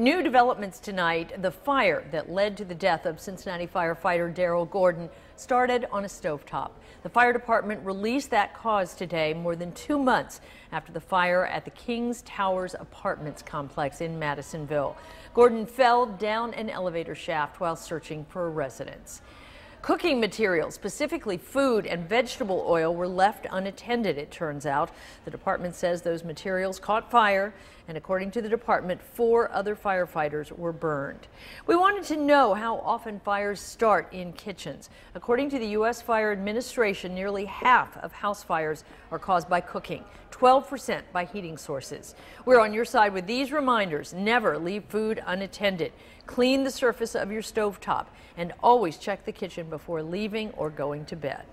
New developments tonight. The fire that led to the death of Cincinnati firefighter Daryl Gordon started on a stovetop. The fire department released that cause today, more than 2 months after the fire at the King's Towers apartments complex in Madisonville. Gordon fell down an elevator shaft while searching for a residence. Cooking materials, specifically food and vegetable oil, were left unattended, it turns out. The department says those materials caught fire, and according to the department, 4 other firefighters were burned. We wanted to know how often fires start in kitchens. According to the U.S. Fire Administration, nearly half of house fires are caused by cooking, 12% by heating sources. We're on your side with these reminders. Never leave food unattended. Clean the surface of your stovetop, and always check the kitchen before leaving or going to bed.